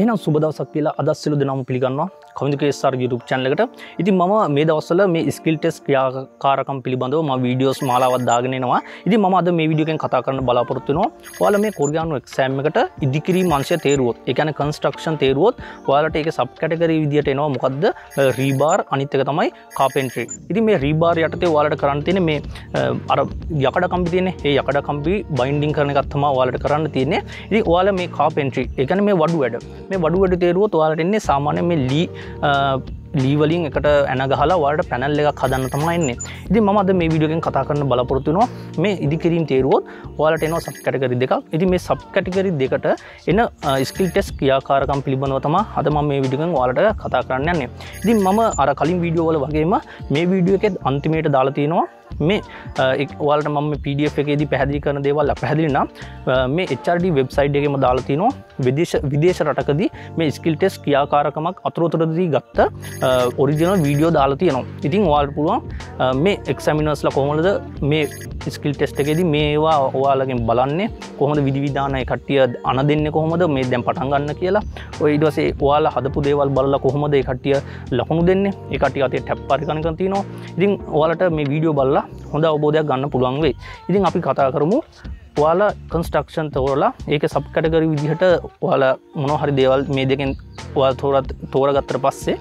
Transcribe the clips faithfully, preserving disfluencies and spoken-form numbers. එහෙනම් සුබ දවසක් කියලා අදත් සිළු දෙනාම පිළිගන්නවා කමියුනිකේෂන් සර් YouTube channel එකට. ඉතින් මම මේ දවස්වල මේ skill test ක්‍රියාකාරකම් පිළිබඳව මම videos මාලාවක් දාගෙන එනවා. ඉතින් මම අද මේ video එකෙන් කතා කරන්න බලාපොරොත්තු වෙනවා. ඔයාලා මේ Korean exam එකට ඉදිකිරීම අංශය තේරුවොත්, ඒ කියන්නේ construction තේරුවොත්, ඔයාලට ඒකේ sub category විදියට එනවා මොකද්ද? Rebar, අනිත් එක තමයි carpentry. ඉතින් මේ rebar යටතේ ඔයාලට කරන්න තියෙන්නේ මේ අර යකඩ කම්බි තියෙන්නේ. ඒ යකඩ කම්බි binding කරන එකක් තමයි ඔයාලට කරන්න තියෙන්නේ. ඉතින් ඔයාලා මේ carpentry, ඒ කියන්නේ මේ වඩු වැඩ මේ වඩු වැඩ තේරුවොත් ඔයාලට ඉන්නේ සාමාන්‍ය මේ ලී ලී වලින් එකට ඇන ගහලා ඔයාලට පැනල් එකක් හදන්න තමයි ඉන්නේ. ඉතින් මම අද මේ වීඩියෝ එකෙන් කතා කරන්න බලාපොරොත්තු වෙනවා මේ ඉදිකිරීම තේරුවොත් ඔයාලට එනවා සබ් කැටගරි දෙකක්. ඉතින් මේ සබ් කැටගරි දෙකට එන ස්කිල් ටෙස්ට් ක්‍රියාකාරකම් පිළිබඳව තමයි අද මම මේ වීඩියෝ එකෙන් ඔයාලට කතා කරන්න යන්නේ. ඉතින් මම අර කලින් වීඩියෝ වල වගේම මේ වීඩියෝ එකේ අන්තිමයට දාලා තියෙනවා මේ ඔයාලට මම මේ P D F එකේදී පැහැදිලි කරන දේවල් අපැහැදිලි නම් මේ H R D වෙබ්සයිට් එකේම දාලා තිනවා විදේශ විදේශ රටකදී මේ ස්කිල් ටෙස්ට් ක්‍රියාකාරකමක් අතරතුරදී ගත්ත ඔරිජිනල් වීඩියෝ දාලා තිනවා. ඉතින් ඔයාලට පුළුවන් මේ එක්සැමිනර්ස්ලා කොහොමද මේ ස්කිල් ටෙස්ට් එකේදී මේවා ඔයාලගෙන් බලන්නේ කොහොමද විවිධාන ඒ කට්ටිය අණ දෙන්නේ කොහොමද මේ දැන් පටන් ගන්න කියලා. ඔය ඊට පස්සේ ඔයාලා හදපු දේවල් බලලා කොහොමද ඒ කට්ටිය ලකුණු දෙන්නේ ඒ කට්ටිය අතේ ටැප් පරිකණකම් තිනවා. ඉතින් ඔයාලට මේ වීඩියෝ බලලා හොඳ අවබෝධයක් ගන්න පුළුවන් වෙයි. ඉතින් අපි කතා කරමු ඔයාලා කන්ස්ට්‍රක්ෂන් තෝරලා ඒකේ සබ් කැටගරි විදිහට ඔයාලා මොනවා හරි දේවල් මේ දෙකෙන් ඔයාලා තෝරත් තෝරගත්තට පස්සේ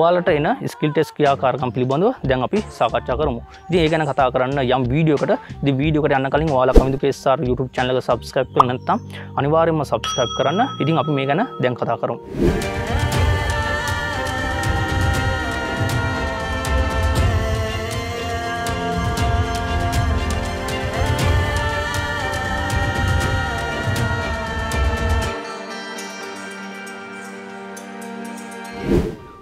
ඔයාලට එන ස්කිල් ටෙස්ට් ක්‍රියාකාරකම් පිළිබඳව දැන් අපි සාකච්ඡා කරමු. ඉතින් ඒ ගැන කතා කරන්න යම් වීඩියෝ එකට ඉතින් වීඩියෝ එකට යන්න කලින් ඔයාලා කමියුනිකේෂන් සර් YouTube channel එක subscribe කරලා නැත්නම් අනිවාර්යයෙන්ම subscribe කරන්න. ඉතින් අපි මේ ගැන දැන් කතා කරමු.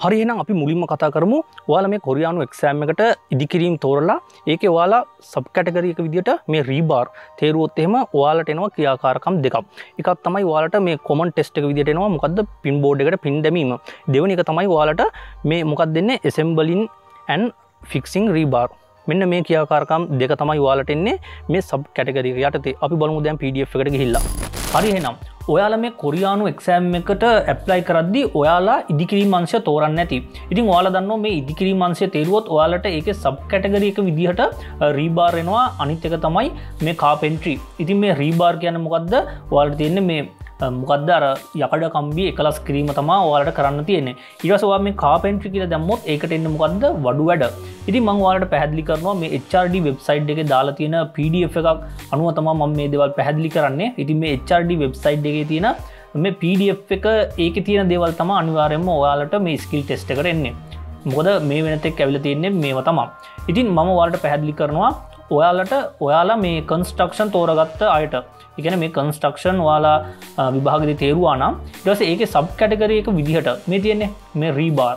හරි එහෙනම් අපි මුලින්ම කතා කරමු ඔයාලා මේ කොරියානු එක්සෑම් එකට ඉදිකිරීම තෝරලා ඒකේ ඔයාලා සබ් කැටගරි එක විදියට මේ රීබාර් තේරුවොත් එහෙම ඔයාලට එනවා ක්‍රියාකාරකම් දෙකක්. එකක් තමයි ඔයාලට මේ කොමන් ටෙස්ට් එක විදියට එනවා මොකද්ද පින් බෝඩ් එකට පින් දැමීම. දෙවෙනි එක තමයි ඔයාලට මේ මොකක්ද දෙන්නේ assembling and fixing rebar. මෙන්න මේ ක්‍රියාකාරකම් දෙක තමයි ඔයාලට එන්නේ මේ සබ් කැටගරි එක යටතේ. අපි බලමු දැන් P D F එකට ගිහිල්ලා. හරි එහෙනම් ඔයාලා මේ කොරියානු එක්සෑම් එකට ඇප්ලයි කරද්දී ඔයාලා ඉදිකිරීම අංශය තෝරන්න ඇති. ඉතින් ඔයාලා දන්නවා මේ ඉදිකිරීම අංශය තේරුවොත් ඔයාලට ඒකේ සබ් කැටගරි එක විදිහට රීබාර් එනවා අනිත් එක තමයි මේ කාපෙන්ට්‍රි. ඉතින් මේ රීබාර් කියන්නේ මොකද්ද? ඔයාලට තියෙන්නේ මේ මොකද්ද අර යකඩ කම්බි එකලස් කිරීම තමයි ඔයාලට කරන්න තියෙන්නේ. ඊට පස්සේ ඔයා මේ කාපෙන්ට්‍රි කියලා දැම්මොත් ඒකට එන්නේ මොකද්ද? වඩු වැඩ. ඉතින් මම ඔයාලට පැහැදිලි කරනවා මේ H R D වෙබ්සයිට් එකේ දාලා තියෙන P D F එකක් අනුව තමයි මම මේ දේවල් පැහැදිලි කරන්නේ. ඉතින් මේ H R D වෙබ්සයිට් එකේ තියෙන මේ P D F එක ඒකේ තියෙන දේවල් තමයි අනිවාර්යයෙන්ම ඔයාලට මේ ස්කිල් ටෙස්ට් එකට එන්නේ. මොකද මේ වෙනත් එක්ක ඇවිල්ලා තියෙන්නේ මේව තමයි. ඉතින් මම ඔයාලට පැහැදිලි කරනවා ඔයාලට ඔයාලා මේ කන්ස්ට්‍රක්ෂන් තෝරගත්ත අයට. ඒ කියන්නේ මේ කන්ස්ට්‍රක්ෂන් ඔයාලා විභාගෙදී තේරුවා නම් ඊට පස්සේ ඒකේ සබ් කැටගරි එක විදිහට මේ තියෙන්නේ මේ රීබාර්.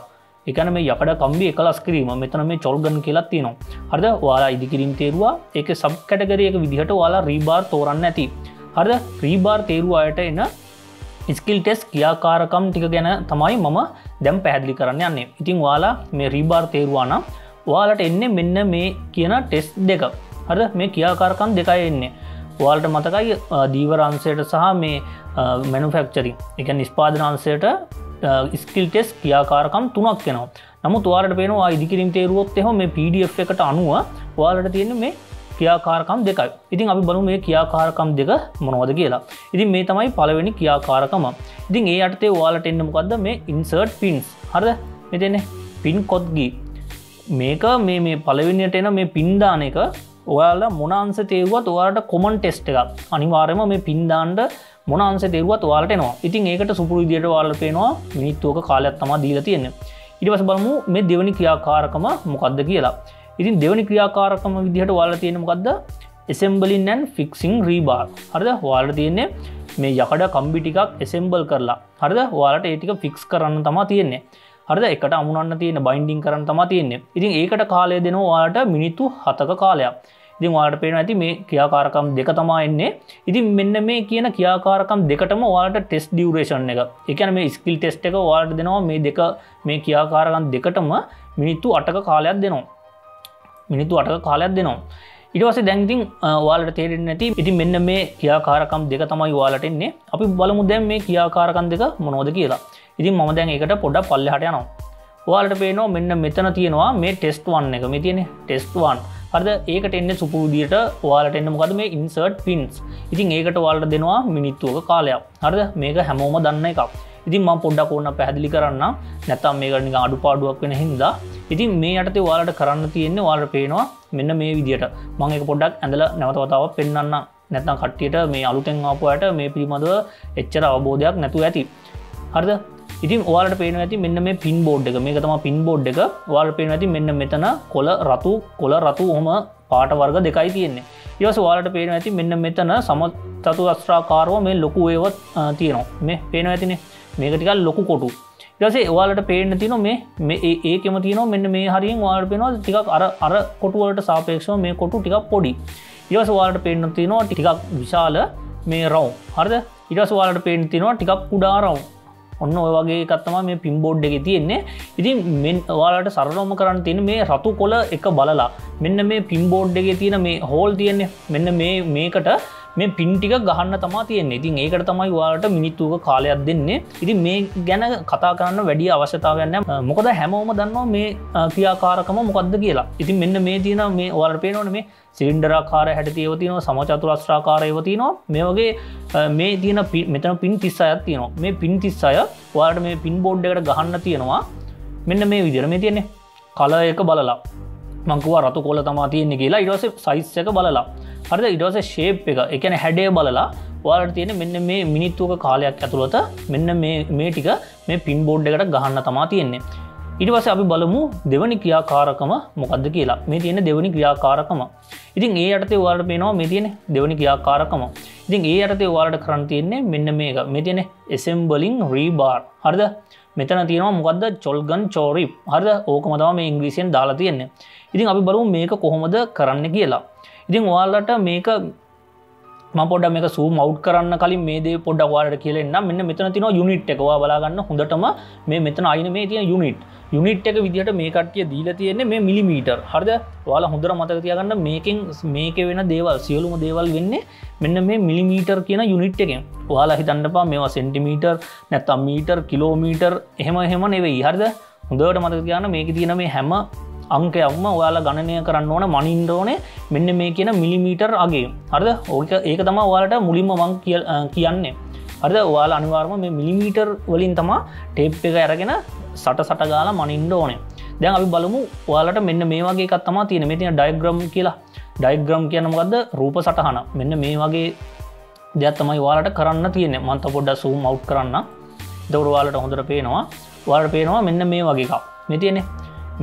ඒ කියන්නේ මේ යකඩ කම්බි එකලස් කිරීම. මෙතන මේ චොල්ගන් කියලා තියෙනවා. හරිද? ඔයාලා ඉදිකිරීම තේරුවා. ඒකේ සබ් කැටගරි එක විදිහට ඔයාලා රීබාර් තෝරන්න ඇති. හරිද? රීබාර් තේරුවායට එන ස්කිල් ටෙස්ට් ක්‍රියාකාරකම් ටික ගැන තමයි මම දැන් පැහැදිලි කරන්න යන්නේ. ඉතින් ඔයාලා මේ රීබාර් තේරුවා නම් ඔයාලට එන්නේ මෙන්න මේ කියන ටෙස්ට් දෙක. හරිද? මේ ක්‍රියාකාරකම් දෙකයි එන්නේ. ඔයාලට මතකයි දීවර අංශයට සහ මේ මැනුෆැක්චරින්, ඒ කියන්නේ නිෂ්පාදන අංශයට ස්කිල් ටෙස්ට් ක්‍රියාකාරකම් තුනක් එනවා. නමුත් ඔයාලට පේනවා ඉදිකිරීම තේරුවොත් එහෙම මේ P D F එකට අනුව ඔයාලට තියෙන්නේ මේ ක්‍රියාකාරකම් දෙකයි. ඉතින් අපි බලමු මේ ක්‍රියාකාරකම් දෙක මොනවද කියලා. ඉතින් මේ තමයි පළවෙනි ක්‍රියාකාරකම. ඉතින් ඒ යටතේ ඔයාලට එන්නේ මොකද්ද මේ insert pins. හරිද? මෙතනනේ pin code ගී. මේක මේ මේ පළවෙනියට එන මේ pin දාන එක ඔයාලා මොන අංශ තේරුවත් ඔයාලට common test එකක්. අනිවාර්යයෙන්ම මේ pin දාන්න මොන අංශ තේරුවත් ඔයාලට එනවා. ඉතින් ඒකට සුපුරු විදියට ඔයාලට පේනවා මිනිත්තුවක කාලයක් තමයි දීලා තියෙන්නේ. ඊට පස්සේ බලමු මේ දෙවෙනි ක්‍රියාකාරකම මොකද්ද කියලා. ඉතින් දෙවෙනි ක්‍රියාකාරකම විදිහට ඔයාලා තියෙන මොකද්ද? assembling and fixing rebar. හරිද? ඔයාලා තියෙන්නේ මේ යකඩ කම්බි ටිකක් assemble කරලා. හරිද? ඔයාලට ඒ ටික fix කරන්න තමයි තියෙන්නේ. හරිද? එකට අමුණන්න තියෙන binding කරන්න තමයි තියෙන්නේ. ඉතින් ඒකට කාලය දෙනවා ඔයාලට මිනිත්තු හතක කාලයක්. ඉතින් ඔයාලට පේනවා ඇති මේ ක්‍රියාකාරකම් දෙක තමයි එන්නේ. ඉතින් මෙන්න මේ කියන ක්‍රියාකාරකම් දෙකටම ඔයාලට test duration එක. ඒ කියන්නේ මේ skill test එක ඔයාලට දෙනවා මේ දෙක මේ ක්‍රියාකාරකම් දෙකටම මිනිත්තු අටක කාලයක් දෙනවා. මිනිත්තු අටක කාලයක් දෙනවා. ඊට පස්සේ දැන් ඉතින් ඔයාලට තේරෙන්නේ නැති ඉතින් මෙන්න මේ ක්‍රියාකාරකම් දෙක තමයි ඔයාලට ඉන්නේ. අපි බලමු දැන් මේ ක්‍රියාකාරකම් දෙක මොනවද කියලා. ඉතින් මම දැන් ඒකට පොඩ්ඩක් පල්ලෙහාට යනවා. ඔයාලට පේනවා මෙන්න මෙතන තියෙනවා මේ ටෙස්ට් वन එක. මේ තියෙන්නේ ටෙස්ට් वन. හරිද? ඒකට එන්නේ සුපු විදියට ඔයාලට එන්නේ මොකද්ද මේ insert pins. ඉතින් ඒකට ඔයාලට දෙනවා මිනිත්තුවක කාලයක්. හරිද? මේක හැමෝම දන්න එකක්. ඉතින් මම පොඩ්ඩක් ඕන පැහැදිලි කරන්න. නැත්තම් මේකට නිකන් අඩුපාඩුවක් වෙන හින්දා. ඉතින් මේ යටතේ ඔයාලට කරන්න තියෙන්නේ ඔයාලට පේනවා මෙන්න මේ විදියට මම ඒක පොඩ්ඩක් ඇඳලා නැවත වතාවක් පෙන්වන්න නැත්නම් කට්ටියට මේ අලුතෙන් ආපුවාට මේ පිළිබඳව එච්චර අවබෝධයක් නැතුව ඇති. හරිද? ඉතින් ඔයාලට පේනවා ඇති මෙන්න මේ පින් බෝඩ් එක. මේක තමයි පින් බෝඩ් එක. ඔයාලට පේනවා ඇති මෙන්න මෙතන කොළ රතු කොළ රතු ඔහම පාට වර්ග දෙකයි තියෙන්නේ. ඊට පස්සේ ඔයාලට පේනවා ඇති මෙන්න මෙතන සමචතුරස්‍රාකාරව මේ ලොකු වේව තියෙනවා. මේ පේනවා ඇතිනේ. මේක ටිකක් ලොකු කොටු. ඊටසේ ඔයාලට පේන්න තියෙනවා මේ මේ ඒකෙම තියෙනවා මෙන්න මේ හරියෙන් ඔයාලට පේනවා ටිකක් අර අර කොටු වලට සාපේක්ෂව මේ කොටු ටිකක් පොඩි. ඊටසේ ඔයාලට පේන්න තියෙනවා ටිකක් විශාල මේ රවුම්. හරිද? ඊටසේ ඔයාලට පේන්න තියෙනවා ටිකක් කුඩා රවුම්. ඔන්න ඔය වගේ එකක් තමයි මේ පින් බෝඩ් එකේ තියෙන්නේ. ඉතින් මෙන් ඔයාලට සරලවම කරන්න තියෙන්නේ මේ රතු කොළ එක බලලා මෙන්න මේ පින් බෝඩ් එකේ තියෙන මේ හෝල් තියෙන්නේ මෙන්න මේ මේකට මේ පින් ටික ගහන්න තමයි තියෙන්නේ. ඉතින් ඒකට තමයි ඔයාලට මිනිත්තුක කාලයක් දෙන්නේ. ඉතින් මේ ගැන කතා කරන්න වැඩි අවශ්‍යතාවයක් නැහැ. මොකද හැමෝම දන්නවා මේ ක්‍රියාකාරකම මොකද්ද කියලා. ඉතින් මෙන්න මේ තියෙන මේ ඔයාලට පේනවනේ මේ සිලින්ඩරාකාර හැඩතියව තියෙනවා සමචතුරස්‍රාකාරයව තියෙනවා. මේ වගේ මේ තියෙන මෙතන පින් තිස් හයක් තියෙනවා. මේ පින් තිස් හය ඔයාලට මේ පින් බෝඩ් එකට ගහන්න තියෙනවා. මෙන්න මේ විදිහට මේ තියෙන්නේ කලර් එක බලලා මං කිව්වා රතු කොළ තමයි තියෙන්නේ කියලා. ඊට පස්සේ සයිස් එක බලලා හරිද? ඊට පස්සේ shape එක ඒ කියන්නේ හැඩය බලලා ඔයාලට තියෙන මෙන්න මේ මිනිත්තුක කාලයක් ඇතුළත මෙන්න මේ මේ ටික මේ pin board එකට ගහන්න තමයි තියෙන්නේ. ඊට පස්සේ අපි බලමු දෙවෙනි ක්‍රියාකාරකම මොකද්ද කියලා. මේ තියෙන දෙවෙනි ක්‍රියාකාරකම. ඉතින් ඒ යටතේ ඔයාලට පේනවා මේ තියෙන දෙවෙනි ක්‍රියාකාරකම. ඉතින් ඒ යටතේ ඔයාලට කරන්න තියෙන්නේ මෙන්න මේක. මේ තියෙන assembling rebar. හරිද? මෙතන තියෙනවා මොකද්ද චොල්ගන් චෝරිප්. හරිද? ඕකම තමයි මේ ඉංග්‍රීසියෙන් දාලා තියෙන්නේ. ඉතින් අපි බලමු මේක කොහොමද කරන්න කියලා. ඉතින් ඔයාලට මේක මම පොඩ්ඩක් මේක zoom out කරන්න කලින් මේ දේ පොඩ්ඩක් ඔයාලට කියලා එන්නම්. මෙන්න මෙතන තියෙනවා unit එක. ඔයා බලා ගන්න හොඳටම මේ මෙතන අයින මේ තියෙන unit. unit එක විදිහට මේ කට්ටිය දීලා තියෙන්නේ මේ millimeter. හරිද? ඔයාලා හොඳට මතක තියාගන්න මේකෙන් මේකේ වෙන දේවල් සියලුම දේවල් වෙන්නේ මෙන්න මේ millimeter කියන unit එකෙන්. ඔයාලා හිතන්න එපා මේවා centimeter නැත්නම් meter kilometer එහෙම එහෙම නෙවෙයි. හරිද? හොඳට මතක තියාගන්න මේකේ තියෙන මේ හැම අංකයක්ම ඔයාලා ගණනය කරන්න ඕන මනින්න ඕනේ මෙන්න මේ කියන මිලිමීටර් අගේ. හරිද? ඕක ඒක තමයි ඔයාලට මුලින්ම මම කියන්නේ. හරිද? ඔයාලා අනිවාර්යයෙන්ම මේ මිලිමීටර් වලින් තමයි ටේප් එක අරගෙන සට සට ගාලා මනින්න ඕනේ. දැන් අපි බලමු ඔයාලට මෙන්න මේ වගේ එකක් තමයි තියෙන්නේ. මේ තියෙන ඩයග්‍රෑම් කියලා. ඩයග්‍රෑම් කියන්නේ මොකද්ද? රූප සටහන. මෙන්න මේ වගේ දෙයක් තමයි ඔයාලට කරන්න තියෙන්නේ. මම තව පොඩ්ඩක් zoom out කරන්න. ඒක ඔයාලට හොඳට පේනවා. ඔයාලට පේනවා මෙන්න මේ වගේ එකක්. මේ තියෙන්නේ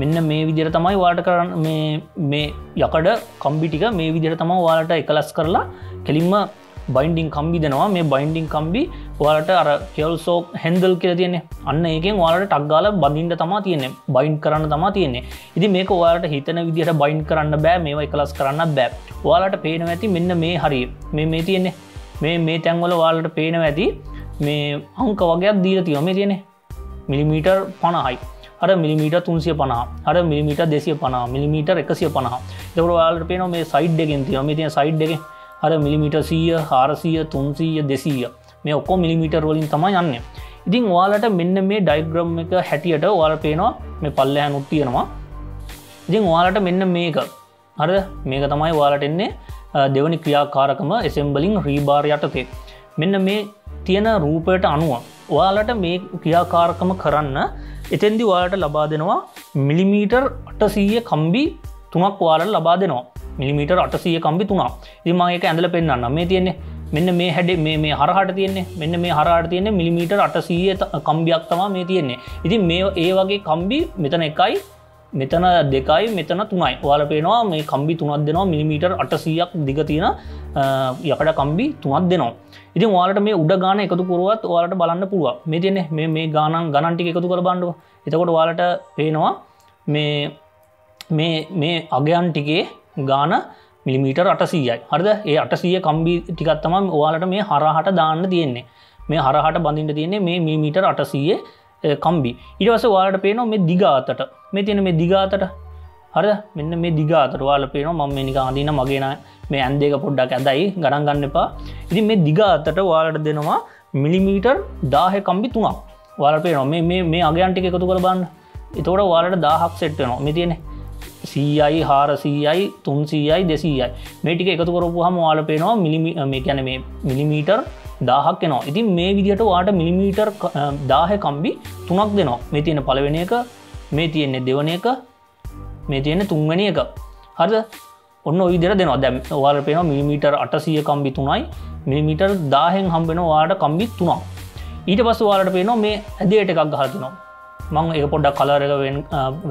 මෙන්න මේ විදිහට තමයි ඔයාලට කරන්න මේ මේ යකඩ කම්බි ටික මේ විදිහට තමයි ඔයාලට එකලස් කරලා කෙලින්ම බයින්ඩින් කම්බි දෙනවා. මේ බයින්ඩින් කම්බි ඔයාලට අර කෙල්සෝ හැන්ඩල් කියලා තියෙන්නේ. අන්න ඒකෙන් ඔයාලට ටක් ගාලා බඳින්න තමයි තියෙන්නේ. බයින්ඩ් කරන්න තමයි තියෙන්නේ. ඉතින් මේක ඔයාලට හිතන විදිහට බයින්ඩ් කරන්න බෑ. මේවා එකලස් කරන්නත් බෑ. ඔයාලට පේනවා ඇති මෙන්න මේ හරිය. මේ මේ තියෙන්නේ මේ මේ තැන් වල ඔයාලට පේනවා ඇති මේ අංක වගේක් දීලා තියෙනවා. මේ තියෙන්නේ මිලිමීටර් පනහයි. අර මිලිමීටර් තුන්සිය පනහ, අර මිලිමීටර් දෙසිය පනහ, මිලිමීටර් එකසිය පනහ. ඒකවල ඔයාලට පේනවා මේ සයිඩ් එකෙන් තියෙනවා. මේ තියෙන සයිඩ් එකේ අර මිලිමීටර් සීය, හාරසිය, තුන්සිය, දෙසිය මේ ඔක්කොම මිලිමීටර් වලින් තමයි යන්නේ. ඉතින් ඔයාලට මෙන්න මේ ඩයග්‍රෑම් එක හැටියට ඔයාලා පේනවා මේ පල්ලෙහානුත් තියෙනවා. ඉතින් ඔයාලට මෙන්න මේක. හරිද? මේක තමයි ඔයාලට එන්නේ දෙවෙනි ක්‍රියාකාරකම assembling rebar යටතේ. මෙන්න මේ තියෙන රූපයට අනුව ඔයාලට මේ ක්‍රියාකාරකම කරන්න එතෙන්දි ඔයාලට ලබා දෙනවා මිලිමීටර් අටසිය කම්බි තුනක් ඔයාලට ලබා දෙනවා. මිලිමීටර් අටසිය කම්බි තුනක්. ඉතින් මම ඒක ඇඳලා පෙන්නන්නම්. මේ තියෙන්නේ මෙන්න මේ හැඩේ මේ මේ හරහාට තියෙන්නේ. මෙන්න මේ හරහාට තියෙන්නේ මිලිමීටර් අටසිය කම්බියක් තමයි මේ තියෙන්නේ. ඉතින් මේ ඒ වගේ කම්බි මෙතන එකයි මෙතන දෙකයි මෙතන තුනයි. ඔයාලා පේනවා මේ කම්බි තුනක් දෙනවා මිලිමීටර් අටසියක් දිග තියෙන යකඩ කම්බි තුනක් දෙනවා. ඉතින් ඔයාලට මේ උඩ ගාන එකතු කරුවත් ඔයාලට බලන්න පුළුවන්. මේ තියෙන්නේ මේ මේ ගානන් ගණන් ටික එකතු කරලා බලන්නකො. එතකොට ඔයාලට පේනවා මේ මේ මේ අගයන් ටිකේ ගාන මිලිමීටර් අටසියයි. හරිද? ඒ අටසිය කම්බි ටිකක් තමයි ඔයාලට මේ හරහාට දාන්න තියෙන්නේ. මේ හරහාට බඳින්න තියෙන්නේ මේ මිලිමීටර් අටසියේ කම්බි. ඊට පස්සේ ඔයාලට පේනවා මේ දිගාතට. මේ තියෙන මේ දිගාතට හරිද? මෙන්න මේ දිග අතට ඔයාලා පේනවා මම මේ නිකන් අඳින්න මගේ නෑ මේ ඇන් දෙක පොඩ්ඩක් ඇදයි ගණන් ගන්න එපා. ඉතින් මේ දිග අතට ඔයාලට දෙනවා මිලිමීටර් දහය කම්බි තුනක්. ඔයාලා පේනවා මේ මේ මේ අගයන් ටික එකතු කරලා බලන්න. ඒතකොට ඔයාලට දහයක් සෙට් වෙනවා. මේ තියෙන්නේ සීයයි හාරසීයයි තුන්සීයයි දෙසීයයි මේ ටික එකතු කරපුවාම ඔයාලා පේනවා මිලිමී මේ කියන්නේ මේ මිලිමීටර් දහයක් එනවා. ඉතින් මේ විදිහට ඔයාලට මිලිමීටර් දහය කම්බි තුනක් දෙනවා. මේ තියෙන පළවෙනි එක, මේ තියෙන්නේ දෙවෙනි එක, මේ තියෙන්නේ තුන්වෙනි එක. හරිද? ඔන්න ඔය විදිහට දෙනවා. දැන් ඔයාලට පේනවා මිලිමීටර් අටසීය කම්බි තුනයි මිලිමීටර් දහයෙන් හම්බ වෙනවා ඔයාලට කම්බි තුනක්. ඊට පස්සේ ඔයාලට පේනවා මේ ඇදේට එකක් ගහලා දෙනවා. මම ඒක පොඩ්ඩක් කලර් එක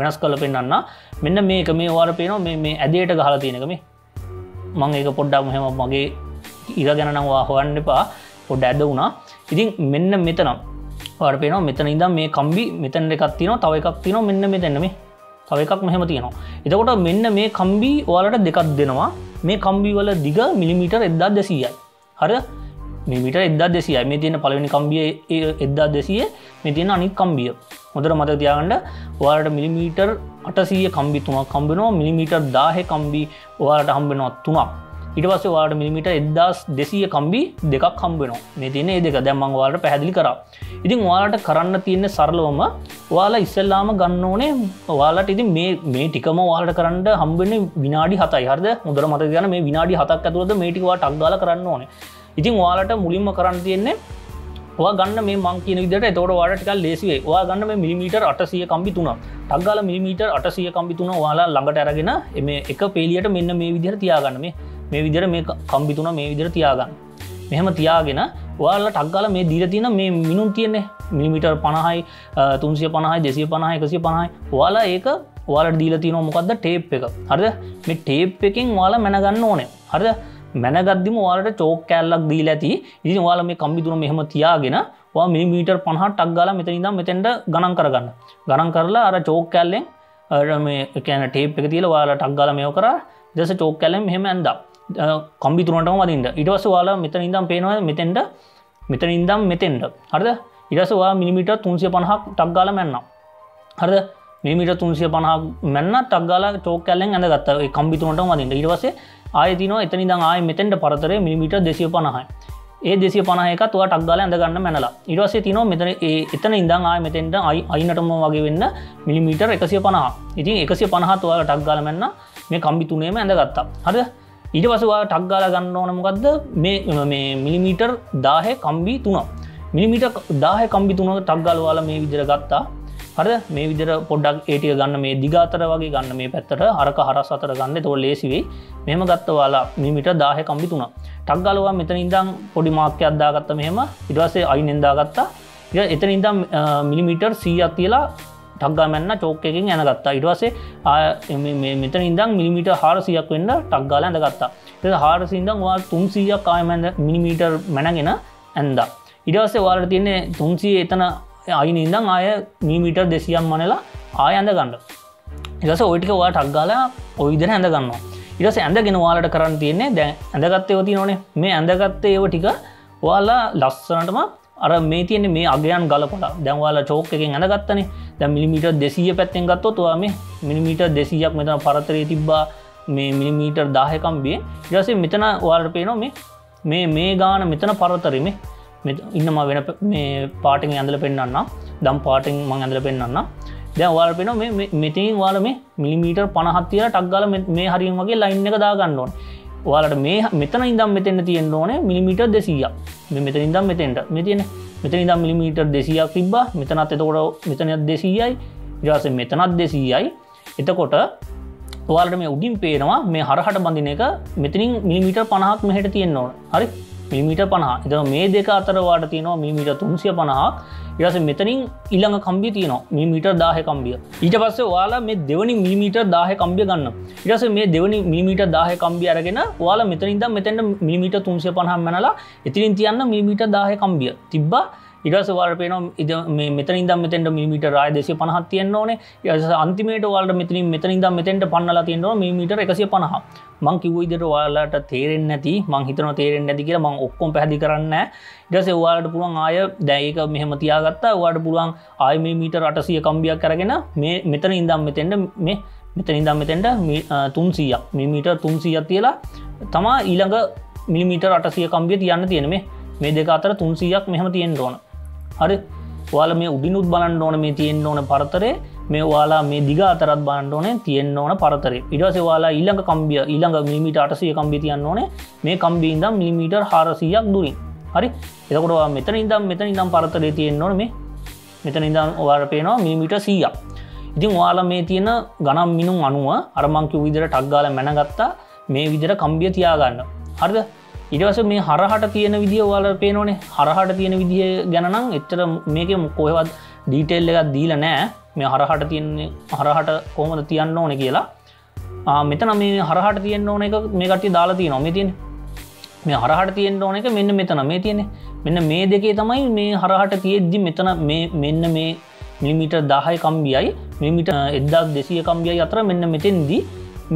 වෙනස් කරලා පෙන්නන්න. මෙන්න මේක මේ ඔයාලට පේනවා මේ මේ ඇදේට ගහලා තියෙන එක මේ. මම ඒක පොඩ්ඩක් මෙහෙම මගේ ඉර ගැන නම් ඔයා හොයන්න එපා. පොඩ්ඩක් ඇද වුණා. ඉතින් මෙන්න මෙතන ඔයාලට පේනවා මෙතන ඉඳන් මේ කම්බි මෙතන එකක් තියෙනවා තව එකක් තියෙනවා මෙන්න මෙතන මේ තව එකක් මෙහෙම තියෙනවා. එතකොට මෙන්න මේ කම්බි ඔයාලට දෙකක් දෙනවා. මේ කම්බි වල දිග මිලිමීටර් එක්දහස් දෙසීයයි. හරිද? මිලිමීටර් එක්දහස් දෙසීයයි. මේ තියෙන පළවෙනි කම්බිය එක්දහස් දෙසීය, මේ තියෙන අනිත් කම්බිය. හොඳට මතක තියාගන්න ඔයාලට මිලිමීටර් අටසීය කම්බි තුනක් හම්බ වෙනවා. මිලිමීටර් දහය කම්බි ඔයාලට හම්බ වෙනවා තුනක්. ඊට පස්සේ ඔයාලට මිලිමීටර් එක්දහස් දෙසීය කම්බි දෙකක් හම්බ වෙනවා. මේ තියෙන මේ දෙක දැන් මම ඔයාලට පැහැදිලි කරා. ඉතින් ඔයාලට කරන්න තියෙන සරලවම ඔයාලා ඉස්සෙල්ලාම ගන්න ඕනේ ඔයාලට ඉතින් මේ මේ ටිකම ඔයාලට කරන්න හම්බ වෙන්නේ විනාඩි හතයි. හරිද? හොඳට මතක තියාගන්න මේ විනාඩි හතක් ඇතුළත මේ ටික ඔයාලා ටක් ගාලා කරන්න ඕනේ. ඉතින් ඔයාලට මුලින්ම කරන්න තියෙන්නේ ඔයා ගන්න මේ මං කියන විදිහට. එතකොට ඔයාලට ටිකක් ලේසි වෙයි. ඔයා ගන්න මේ මිලිමීටර් අටසීය කම්බි තුනක්. ටක් ගාලා මිලිමීටර් අටසීය කම්බි තුන ඔයාලා ළඟට අරගෙන මේ එක පේලියට මෙන්න මේ විදිහට තියාගන්න. මේ මේ විදිහට මේ කම්බි තුන මේ විදිහට තියාගන්න. මෙහෙම තියාගෙන ඔයාලා ටක් ගාලා මේ දීලා තියෙන මේ මිනුම් තියෙන්නේ මිලිමීටර් පනහයි තුන්සිය පනහයි දෙසිය පනහයි එකසිය පනහයි. ඔයාලා ඒක ඔයාලට දීලා තියෙනවා මොකද්ද ටේප් එක. හරිද? මේ ටේප් එකෙන් ඔයාලා මැන ගන්න ඕනේ. හරිද? මැනගද්දිම ඔයාලට චෝක් කෑල්ලක් දීලා ඇති. ඉතින් ඔයාලා මේ කම්බි තුන මෙහෙම තියාගෙන ඔයා මිලිමීටර් පනහක් ටක් ගාලා මෙතන ඉඳන් මෙතෙන්ට ගණන් කරගන්න. ගණන් කරලා අර චෝක් කෑල්ලෙන් අර මේ කියන්නේ ටේප් එක තියලා ඔයාලා ටක් ගාලා මේව කරා. ඊට පස්සේ චෝක් කෑල්ලෙන් මෙහෙම ඇඳා. කම්බි තුනටම වදින්න. ඊට පස්සේ ඔයාලා මෙතන ඉඳන් පේනවා මෙතෙන්ට මෙතන ඉඳන් මෙතෙන්ට. හරිද? ඊට පස්සේ ඔයා මිලිමීටර් තුන්සිය පනහක් ටක් ගාලා මැන්නා. හරිද? මිලිමීටර් තුන්සිය පනහක් මැන්නා ටක් ගාලා චෝක් කැල්ලෙන් ඇඳගත්තා. ඒ කම්බි තුනටම වදින්න. ඊට පස්සේ ආයෙ දිනවා එතන ඉඳන් ආයෙ මෙතෙන්ට පරතරේ මිලිමීටර් දෙසිය පනහයි. ඒ දෙසිය පනහ එකත් ඔයා ටක් ගාලා ඇඳ ගන්න මැනලා. ඊට පස්සේ තිනවා මෙතන ඒ එතන ඉඳන් ආයෙ මෙතෙන්ට අයිනටම වගේ වෙන්න මිලිමීටර් එකසිය පනහ. ඉතින් එකසිය පනහත් ඔයා ටක් ගාලා මැන්නා මේ කම්බි තුනේම ඇඳගත්තා. හරිද? ඊට පස්සේ ඔයා ටක් ගාලා ගන්න ඕන මොකද්ද මේ මේ මිලිමීටර් දහය කම්බි තුන. මිලිමීටර් දහය කම්බි තුන ටක් ගාලා ඔයාලා මේ විදිහට ගත්තා. හරිද? මේ විදිහට පොඩ්ඩක් ඒ ටික ගන්න මේ දිග අතර වගේ ගන්න මේ පැත්තට හරක හරස් අතර ගන්න. ඒක ලේසි වෙයි. මෙහෙම ගත්තා ඔයාලා මිලිමීටර් දහය කම්බි තුන. ටක් ගාලා ඔයා මෙතන ඉඳන් පොඩි මාක් එකක් දාගත්තා මෙහෙම. ඊට පස්සේ අයිනෙන් දාගත්තා. ඊට එතන ඉඳන් මිලිමීටර් සීයක් තියලා ටක් ගාලා මැන්නා චෝක් එකකින් ඇනගත්තා. ඊට පස්සේ මේ මෙතන ඉඳන් මිලිමීටර් හාරසීයක් වෙන්න ටක් ගාලා ඇඳගත්තා. ඊට පස්සේ හාරසීය ඉඳන් ඔයාලා තුන්සීයක් ආයෙම මිලිමීටර් මැනගෙන ඇඳා. ඊට පස්සේ ඔයාලට තියෙන්නේ තුන්සීය එතන අයින ඉඳන් ආයෙ මිලිමීටර් දෙසියක් මනලා ආයෙ ඇඳ ගන්න. ඊට පස්සේ ওই ටික ඔයා ටක් ගාලා ওই විදිහට ඇඳ ගන්නවා. ඊට පස්සේ ඇඳගෙන ඔයාලට කරන්න තියෙන්නේ දැන් ඇඳගත්ත ඒවා තියෙනෝනේ. මේ ඇඳගත්ත ඒවා ටික ඔයාලා ලස්සනටම අර මේ තියෙන්නේ මේ අගයන් ගලපලා. දැන් ඔයාලා චෝක් එකෙන් ඇඳගත්තනේ. දැන් මිලිමීටර් දෙසිය පැත්තෙන් ගත්තොත් ඔයා මේ මිලිමීටර් දෙසියක් මෙතන පරතරේ තිබ්බා මේ මිලිමීටර් දහය කම්බියේ. ඊට පස්සේ මෙතන ඔයාලට පේනවා මේ මේ මේ ගාන මෙතන පරතරේ මේ ඉන්න මම වෙන මේ පාටින් ඇඳලා පෙන්නන්නම්. දැන් පාටින් මම ඇඳලා පෙන්නන්නම්. දැන් ඔයාලට පේනවා මේ මෙතනින් ඔයාලා මේ මිලිමීටර් පනහක් තියලා ටක් ගාලා මේ හරියම වගේ ලයින් එක දාගන්න ඕනේ. ඔයාලට මේ මෙතන ඉඳන් මෙතෙන්ට තියෙන්න ඕනේ මිලිමීටර් දෙසියක්. මේ මෙතන ඉඳන් මෙතෙන්ට මේ තියෙන්නේ මෙතන ඉඳන් මිලිමීටර් දෙසියක් තිබ්බා. මෙතනත් එතකොට මෙතනත් දෙසියයි. ඊට පස්සේ මෙතනත් දෙසියයි. එතකොට ඔයාලට මේ උඩින් පේනවා මේ හරහට බඳින එක මෙතනින් මිලිමීටර් පනහක් මෙහෙට තියෙන්න ඕන. හරි? මිලිමීටර් පනහ. එතකොට මේ දෙක අතර වාට තියෙනවා මිලිමීටර් තුන්සිය පනහක්. ඊට පස්සේ මෙතනින් ඊළඟ කම්බිය තියෙනවා මිලිමීටර් දහය කම්බිය. ඊට පස්සේ ඔයාලා මේ දෙවෙනි මිලිමීටර් දහය කම්බිය ගන්නවා. ඊට පස්සේ මේ දෙවෙනි මිලිමීටර් දහය කම්බිය අරගෙන ඔයාලා මෙතනින් ඉඳන් මෙතෙන්ට මිලිමීටර් තුන්සිය පනහක් මැනලා එතනින් තියන්න මිලිමීටර් දහය කම්බිය තිබ්බා. ඊට පස්සේ ඔයාලට පේනවා මේ මෙතනින් ඉඳන් මෙතෙන්ට මිලිමීටර් ආය දෙසිය පනහක් තියෙන්න ඕනේ. ඊට පස්සේ අන්තිමේට ඔයාලට මෙතනින් මෙතනින් ඉඳන් මෙතෙන්ට පන්නලා තියෙන්න ඕන මිලිමීටර් එකසිය පනහක්. මං කිව්ව විදිහට ඔයාලට තේරෙන්නේ නැති මං හිතනවා තේරෙන්නේ නැති කියලා මං ඔක්කොම පැහැදිලි කරන්නේ නැහැ. ඊට පස්සේ ඔයාලට පුළුවන් ආය දැන් ඒක මෙහෙම තියාගත්තා. ඔයාලට පුළුවන් ආය මිලිමීටර් අටසීය කම්බියක් අරගෙන මේ මෙතන ඉඳන් මෙතෙන්ට මේ මෙතනින් ඉඳන් මෙතෙන්ට තුන්සියයක් මිලිමීටර් තුන්සියයක් තියලා තමයි ඊළඟ මිලිමීටර් අටසිය කම්බිය තියන්න තියෙන්නේ. මේ මේ දෙක අතර තුන්සියයක් මෙහෙම තියෙන්න ඕන. හරි. ඔයාලා මේ උඩිනුත් බලන්න ඕන මේ තියෙන්න ඕන පරතරේ. මේ ඔයාලා මේ දිග අතරත් බලන්න ඕනේ තියෙන්න ඕන පරතරේ. ඊට පස්සේ ඔයාලා ඊළඟ කම්බිය ඊළඟ මිලිමීටර් අටසිය කම්බිය තියන්න ඕනේ. මේ කම්බිය ඉඳන් මිලිමීටර් හාරසියයක් දුරින්. හරි. එතකොට ඔයා මෙතන ඉඳන් මෙතන ඉඳන් පරතරේ තියෙන්න ඕනේ මේ. මෙතන ඉඳන් ඔයාලා පේනවා මිලිමීටර් සීයක්. ඉතින් ඔයාලා මේ තියෙන ගණන් මිනුම් අනුව අර මං කිව්ව විදිහට ටක් ගාලා මැනගත්තා මේ විදිහට කම්බිය තියාගන්න. හරිද? ඊට පස්සේ මේ හරහට තියෙන විදිය ඔයාලා පේනෝනේ. හරහට තියෙන විදිය ගැන නම් එච්චර මේකේ කොහෙවත් ඩීටේල් එකක් දීලා නැහැ. මේ හරහට තියෙන්නේ හරහට කොහොමද තියන්න ඕනේ කියලා. ආ මෙතන මේ හරහට තියෙන්න ඕන එක මේ කට්ටිය දාලා තියෙනවා. මේ තියෙන්නේ. මේ හරහට තියෙන්න ඕන එක මෙන්න මෙතන. මේ තියෙන්නේ. මෙන්න මේ දෙකේ තමයි මේ හරහට තියෙද්දි මෙතන මේ මෙන්න මේ මිලිමීටර් දහය කම්බියයි මිලිමීටර් එක්දහස් දෙසිය කම්බියයි අතර මෙන්න මෙතෙන්දී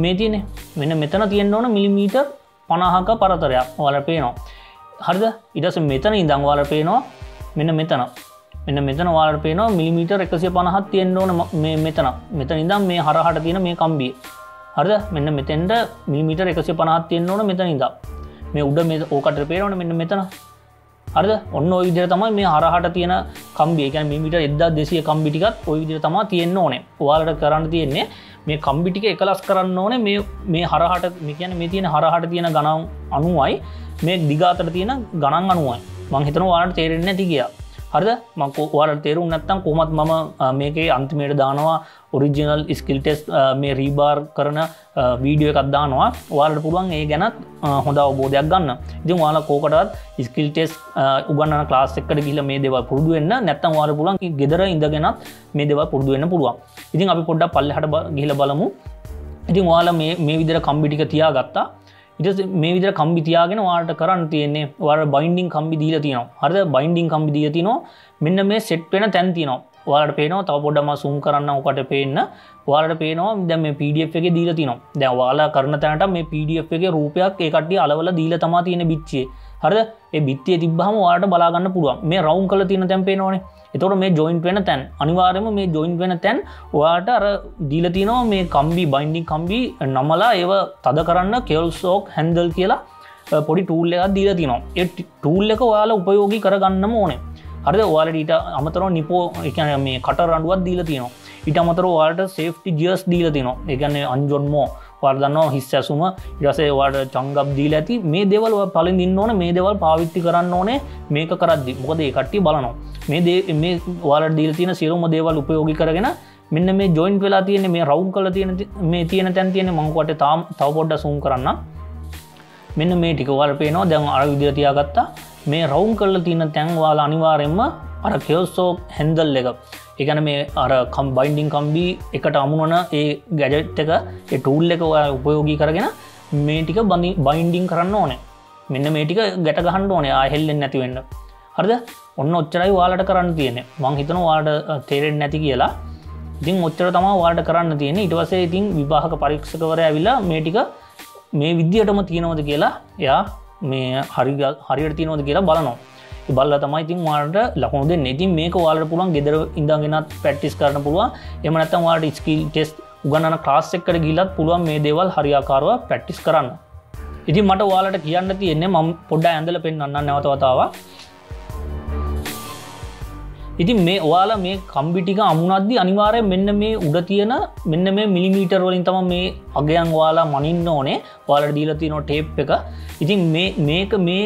මේ තියෙන්නේ මෙන්න මෙතන තියෙන්න ඕන මිලිමීටර් පනහක පරතරයක් ඔයාලා පේනවා. හරිද? ඊට පස්සේ මෙතන ඉඳන් ඔයාලා පේනවා මෙන්න මෙතන. මෙන්න මෙතන ඔයාලා පේනවා මිලිමීටර් එකසිය පනහක් තියෙන්න ඕන මේ මෙතන. මෙතන ඉඳන් මේ හරහට තියෙන මේ කම්බියේ. හරිද? මෙන්න මෙතෙන්ට මිලිමීටර් එකසිය පනහක් තියෙන්න ඕන මෙතන ඉඳන්. මේ උඩ මේ ඕකට පේනවනේ මෙන්න මෙතන. හරිද? ඔන්න ඔය විදිහට තමයි මේ හරහට තියෙන කම්බිය. ඒ කියන්නේ මිලිමීටර් එක්දහස් දෙසිය කම්බි ටිකත් ඔය විදිහට තමයි තියෙන්න ඕනේ. ඔයාලට කරන්න තියෙන්නේ මේ කම්බි ටික එකලස් කරන්න ඕනේ. මේ මේ හරහට මේ කියන්නේ මේ තියෙන හරහට තියෙන ගණන් අනුවයි මේ දිග අතර තියෙන ගණන් අනුවයි. මම හිතනවා ඔයාලට තේරෙන්නේ නැති කියලා. හරිද? මම ඔයාලට තේරුම් නැත්නම් කොහොමත් මම මේකේ අන්තිමේට දානවා ඔරිජිනල් ස්කිල් ටෙස්ට් මේ රීබාර් කරන වීඩියෝ එකක් දානවා. ඔයාලට පුළුවන් ඒ ගැනත් හොඳ අවබෝධයක් ගන්න. ඉතින් ඔයාලා කෝකටවත් ස්කිල් ටෙස්ට් උගන්වන ක්ලාස් එකකට ගිහිල්ලා මේ දේවල් පුරුදු වෙන්න. නැත්නම් ඔයාලා පුළුවන් ගෙදර ඉඳගෙනත් මේ දේවල් පුරුදු වෙන්න පුළුවන්. ඉතින් අපි පොඩ්ඩක් පල්ලෙහාට ගිහිල්ලා බලමු. ඉතින් ඔයාලා මේ මේ විදිහට කම්බි ටික තියාගත්තා. ඊට පස්සේ මේ විදිහට කම්බි තියාගෙන ඔයාලට කරන්න තියෙන්නේ ඔයාලා බයින්ඩින් කම්බි දීලා තියෙනවා. හරිද? බයින්ඩින් කම්බි දීලා තිනවා. මෙන්න මේ සෙට් වෙන තැන තියෙනවා. ඔයාලට පේනවා තව පොඩ්ඩක් මම zoom කරන්න ඔකට පේන්න. ඔයාලට පේනවා දැන් මේ P D F එකේ දීලා තිනවා. දැන් ඔයාලා කරන තැනට මේ P D F එකේ රූපයක් ඒ කට්ටිය අලවලා දීලා තමයි තියෙන බිත්තියේ. හරිද? ඒ බිත්තිය තිබ්බහම ඔයාලට බලා ගන්න පුළුවන්. මේ රවුන්ඩ් කරලා තියෙන තැන් පේනවනේ. ඒතකොට මේ ජොයින්ට් වෙන තැන් අනිවාර්යයෙන්ම මේ ජොයින්ට් වෙන තැන් ඔයාලට අර දීලා තිනවා මේ කම්බි බයින්ඩින් කම්බි නමලා ඒව තද කරන්න කෙල්සෝක් හැන්ඩල් කියලා පොඩි ටූල් එකක් දීලා තිනවා. ඒ ටූල් එක ඔයාලා ප්‍රයෝගික කරගන්නම ඕනේ. හරිද? ඔයාලට ඊට අමතරව නිපෝ ඒ කියන්නේ මේ කටර් රණ්ඩුවක් දීලා තියෙනවා. ඊට අමතරව ඔයාලට සේෆ්ටි ගියර්ස් දීලා තියෙනවා. ඒ කියන්නේ අන්ජොන් මෝ ඔයාලා දන්නවා හිස් ඇසුම ඊට පස්සේ ඔයාලට චංගප් දීලා ඇති. මේ දේවල් ඔයා පළඳින්න ඉන්න ඕනේ. මේ දේවල් පාවිච්චි කරන්න ඕනේ මේක කරද්දි. මොකද ඒ කට්ටිය බලනවා. මේ මේ ඔයාලට දීලා තියෙන සියලුම දේවල් ප්‍රයෝගික කරගෙන මෙන්න මේ ජොයින්ට් වෙලා තියෙන මේ රවුන්ඩ් කරලා තියෙන මේ තියෙන තැන තියෙන මම කොට තාම තව පොඩ්ඩක් zoom කරන්න. මෙන්න මේ ටික ඔයාලට පේනවා. දැන් අර විදියට තියාගත්තා. මේ රවුන්ඩ් කරලා තියෙන තැන් ඔයාලා අනිවාර්යයෙන්ම අර කෙල්සෝක් හැන්ඩල් එක. ඒ කියන්නේ මේ අර කම්බයින්ඩින් කම්බි එකට අමුණන ඒ ගැජට් එක ඒ ටූල් එක ඔයාලා ප්‍රයෝගික කරගෙන මේ ටික බයින්ඩින් කරන්න ඕනේ. මෙන්න මේ ටික ගැට ගහන්න ඕනේ. ආය හෙල්ලෙන්නේ නැති වෙන්න. හරිද? ඔන්න ඔච්චරයි ඔයාලට කරන්න තියෙන්නේ. මම හිතනවා ඔයාලට තේරෙන්නේ නැති කියලා. ඉතින් ඔච්චර තමයි ඔයාලට කරන්න තියෙන්නේ. ඊට පස්සේ ඉතින් විභාග පරීක්ෂකවරයා ඇවිල්ලා මේ ටික මේ විදියටම තියනවද කියලා එයා මේ හරි හරියට තියනවද කියලා බලනවා. ඒ බලලා තමයි ඉතින් ඔයාලට ලකුණු දෙන්නේ. ඉතින් මේක ඔයාලට පුළුවන් ගෙදර ඉඳන්ගෙනත් ප්‍රැක්ටිස් කරන්න පුළුවන්. එහෙම නැත්නම් ඔයාලට ස්කිල් ටෙස්ට් උගන්වන ක්ලාස් එකකට ගිහිල්ලත් පුළුවන් මේ දේවල් හරියාකාරව ප්‍රැක්ටිස් කරන්න. ඉතින් මට ඔයාලට කියන්න තියෙන්නේ මම පොඩ්ඩක් ඇඳලා පෙන්නන්න නැවත වතාවක්. ඉතින් මේ ඔයාලා මේ කම්බි ටික අමුණද්දි අනිවාර්යයෙන් මෙන්න මේ උඩ තියෙන මෙන්න මේ මිලිමීටර් වලින් තමයි මේ අගයන් ඔයාලා මනින්න ඕනේ. ඔයාලට දීලා තියෙනවා ටේප් එක. ඉතින් මේ මේක මේ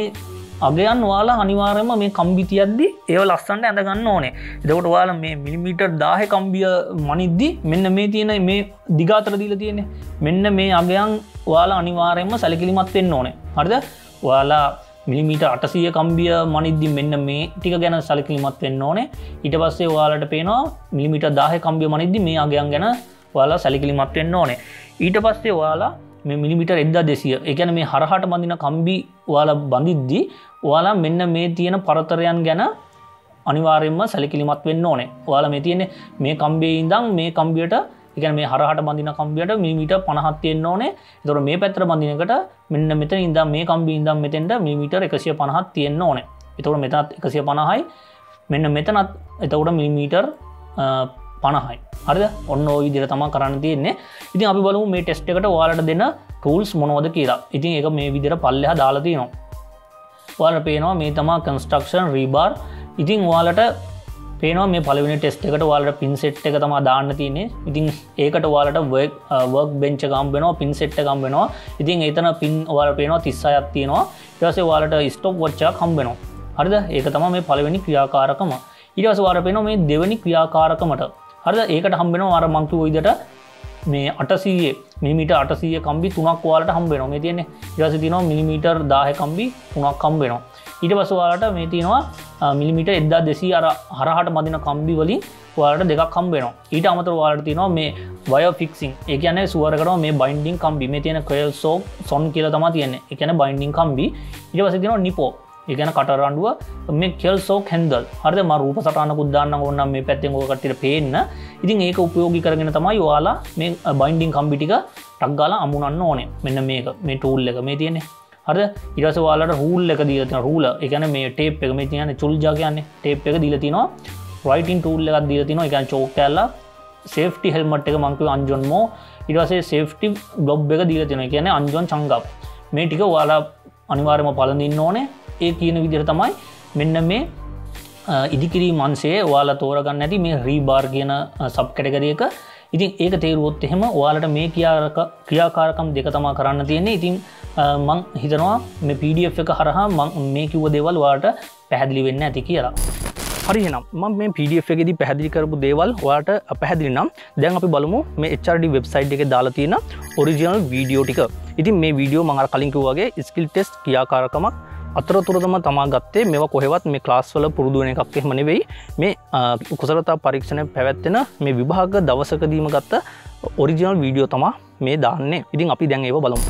අගයන් ඔයාලා අනිවාර්යයෙන්ම මේ කම්බි තියද්දි ඒව ලස්සනට ඇඳ ගන්න ඕනේ. එතකොට ඔයාලා මේ මිලිමීටර් දහය කම්බිය මනිද්දි මෙන්න මේ තියෙන මේ දිග අතර දීලා තියෙන්නේ. මෙන්න මේ අගයන් ඔයාලා අනිවාර්යයෙන්ම සැලකිලිමත් වෙන්න ඕනේ. හරිද? ඔයාලා මිලිමීටර් අටසිය කම්බිය මනිද්දි මෙන්න මේ ටික ගැන සැලකිලිමත් වෙන්න ඕනේ. ඊට පස්සේ ඔයාලට පේනවා මිලිමීටර් දහය කම්බිය මනිද්දි මේ අගයන් ගැන ඔයාලා සැලකිලිමත් වෙන්න ඕනේ. ඊට පස්සේ ඔයාලා මේ මිලිමීටර් එක්දහස් දෙසිය ඒ කියන්නේ මේ හරහට බඳින කම්බි ඔයාලා බඳිද්දි ඔයාලා මෙන්න මේ තියෙන පරතරයන් ගැන අනිවාර්යයෙන්ම සැලකිලිමත් වෙන්න ඕනේ. ඔයාලා මේ තියෙන්නේ මේ කම්බියේ ඉඳන් මේ කම්බියට ඒ කියන්නේ මේ හරහට බඳින කම්බියට මිලිමීටර් පනහක් තියෙන්න ඕනේ. ඒතකොට මේ පැත්තට බඳින එකට මෙන්න මෙතන ඉඳන් මේ කම්බිය ඉඳන් මෙතෙන්ට මිලිමීටර් එකසිය පනහක් තියෙන්න ඕනේ. ඒතකොට මෙතනත් එකසිය පනහයි මෙන්න මෙතනත්. එතකොට මිලිමීටර් පනහයි. හරිද? ඔන්න ඔය විදිහට තමයි කරන්න තියෙන්නේ. ඉතින් අපි බලමු මේ ටෙස්ට් එකට ඔයාලට දෙන ටූල්ස් මොනවද කියලා. ඉතින් ඒක මේ විදිහට පල්ලෙහා දාලා තියෙනවා. ඔයාලට පේනවා මේ තමයි construction rebar. ඉතින් ඔයාලට පේනවා මේ පළවෙනි ටෙස්ට් එකට ඔයාලට pin set එක තමයි දාන්න තියෙන්නේ. ඉතින් ඒකට ඔයාලට work work bench එක හම්බ වෙනවා, pin set එක හම්බ වෙනවා. ඉතින් එතන pin ඔයාලට පේනවා තිස් හයක් තියෙනවා. ඊට පස්සේ ඔයාලට stop watch එකක් හම්බ වෙනවා. හරිද? ඒක තමයි මේ පළවෙනි ක්‍රියාකාරකම. ඊට පස්සේ ඔයාලට පේනවා මේ දෙවෙනි ක්‍රියාකාරකමට. හරිද? ඒකට හම්බ වෙනවා අර මං කිව්ව විදිහට මේ අටසීය මිලිමීටර් අටසීය කම්බි තුනක් ඔයාලට හම්බ වෙනවා. මේ තියෙන්නේ. ඊට පස්සේ තියෙනවා මිලිමීටර් දාහය කම්බි තුනක් හම්බ වෙනවා. ඊට පස්සේ ඔයාලට මේ තියෙනවා මිලිමීටර් එක්දහස් දෙසීය අර හරහාට මදින කම්බි වලින් ඔයාලට දෙකක් හම්බ වෙනවා. ඊට අමතරව ඔයාලට තියෙනවා මේ wire fixing. ඒ කියන්නේ සුවර කරනවා මේ බයින්ඩින් කම්බි. මේ තියෙන coil saw son කියලා තමයි තියෙන්නේ. ඒ කියන්නේ බයින්ඩින් කම්බි. ඊට පස්සේ තියෙනවා nipple. ඒ කියන්නේ කටර රණ්ඩුව මේ coil saw handle. හරිද? මම රූප සටහනකුත් දාන්නම් ඕනනම් මේ පැත්තෙන් ඔය කට්ටියට පේන්න. ඉතින් ඒක ප්‍රයෝගික කරගෙන තමයි ඔයාලා මේ බයින්ඩින් කම්බි ටික ටක් ගාලා අමුණන්න ඕනේ. මෙන්න මේක මේ tool එක මේ තියෙන්නේ. හරිද? ඊට පස්සේ ඔයාලට rule එක දීලා තියෙනවා. rule. ඒ කියන්නේ මේ tape එක මේ කියන්නේ චුල්ජා කියන්නේ tape එක දීලා තිනවා. writing tool එකක් දීලා තිනවා. ඒ කියන්නේ chalk කැල්ලා safety helmet එක මං කිව්ව අන්ජොන් මෝ. ඊට පස්සේ safety glove එක දීලා තිනවා. ඒ කියන්නේ අන්ජොන් චංගප්. මේ ටික ඔයාලා අනිවාර්යයෙන්ම පළඳින්න ඕනේ. ඒ කියන විදිහට තමයි මෙන්න මේ ඉදිකිරීම් අංශයේ ඔයාලා තෝරගන්න ඇති මේ rebar කියන සබ් කැටගරි එක. ඉතින් ඒක තේරුවොත් එහෙම ඔයාලට මේ ක්‍රියාකාරකම් දෙක තමයි කරන්න තියෙන්නේ. ඉතින් මම හිතනවා මේ P D F එක හරහා මම මේ කිව්ව දේවල් ඔයාලට පැහැදිලි වෙන්න ඇති කියලා. හරි එහෙනම් මම මේ P D F එකේදී පැහැදිලි කරපු දේවල් ඔයාලට අපැහැදිලි නම් දැන් අපි බලමු මේ H R D වෙබ්සයිට් එකේ දාලා තියෙන ඔරිජිනල් වීඩියෝ ටික. ඉතින් මේ වීඩියෝ මම අර කලින් කිව්වා වගේ ස්කිල් ටෙස්ට් ක්‍රියාකාරකමක් අතරතුරදම තමා ගත්තේ මේවා කොහෙවත් මේ ක්ලාස් වල පුරුදු වෙන එකක් එහෙම නෙවෙයි. මේ කුසලතා පරීක්ෂණය පැවැත්වෙන මේ විභාග දවසකදීම ගත්ත ඔරිජිනල් වීඩියෝ තමයි මේ දාන්නේ. ඉතින් අපි දැන් ඒව බලමු.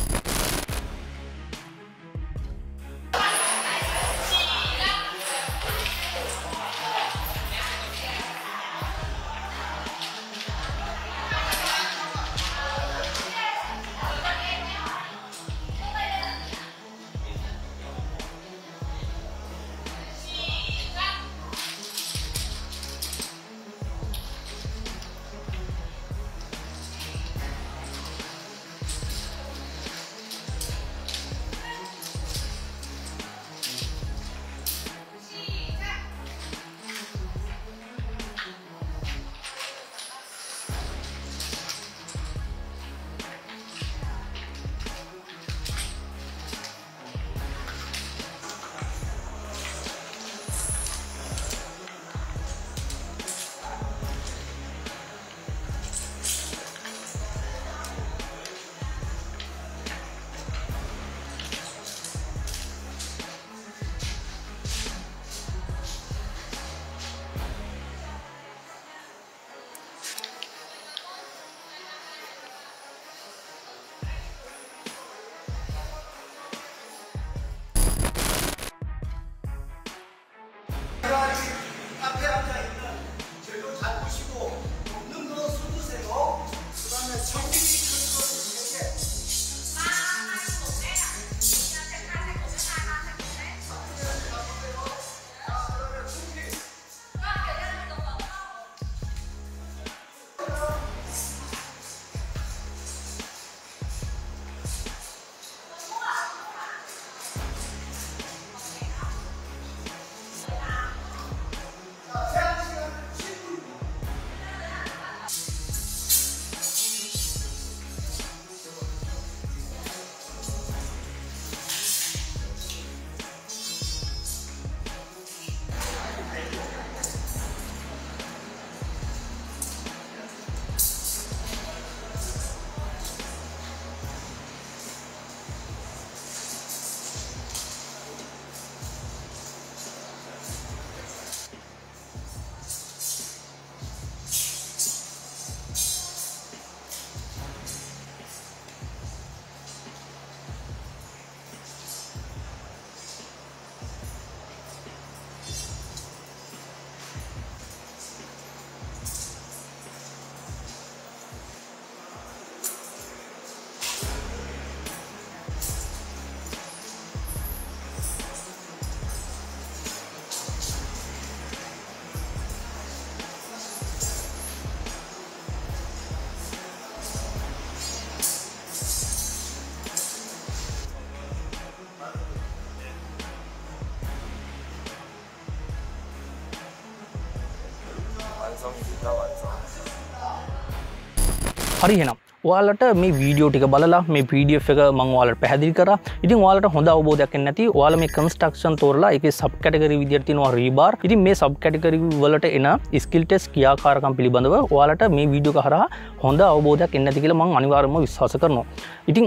හරිහෙනම් ඔයාලට මේ වීඩියෝ ටික බලලා මේ P D F එක මම ඔයාලට පැහැදිලි කරා. ඉතින් ඔයාලට හොඳ අවබෝධයක් එන්නේ නැති ඔයාලා මේ කන්ස්ට්‍රක්ෂන් තෝරලා ඒකේ සබ් කැටගරි විදියට තියෙනවා රීබාර්. ඉතින් මේ සබ් කැටගරි වලට එන ස්කිල් ටෙස්ට් ක්‍රියාකාරකම් පිළිබඳව ඔයාලට මේ වීඩියෝ එක හරහා හොඳ අවබෝධයක් එන්නේ නැති කියලා මම අනිවාර්යයෙන්ම විශ්වාස කරනවා. ඉතින්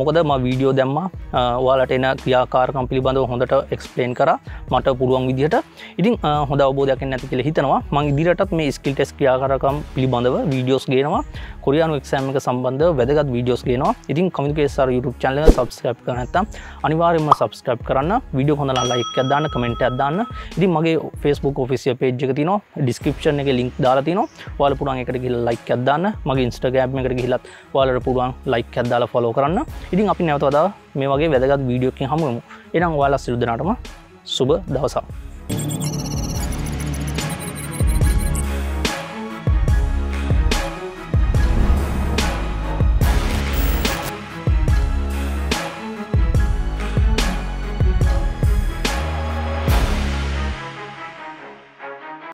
මොකද මම වීඩියෝ දැම්මා ඔයාලට එන ක්‍රියාකාරකම් පිළිබඳව හොඳට එක්ස්ප්ලেইন කරා මට පුළුවන් විදියට. ඉතින් හොඳ අවබෝධයක් එන්නේ නැති කියලා හිතනවා. මම ඉදිරියටත් මේ ස්කිල් ටෙස්ට් ක්‍රියාකාරකම් පිළිබඳව වීඩියෝස් ගේනවා. කොරියානු එක්සෑම් එක संबंध वेदगत वीडियोस लेना इतनी कम्युनिकेशन सार यूट्यूब चैनल सब्सक्राइब करना अनिवार्य में सब्सक्राइब करना वीडियो को ना लाइक कर दान कमेंट कर दान इतनी मगे फेसबुक ऑफिशियल पेज जगह तीनों डिस्क्रिप्शन के लिंक डाला तीनों वाले पुराने करके लाइक कर दान मगे इंस्टाग्राम में करके हिलत वाले पुरान लाइक कर दाला फॉलो करना इतनी अपनी नवत वादा मे मगे वेदगत वीडियो के हम इना वाला सिर्फ दिन शुभ दवसा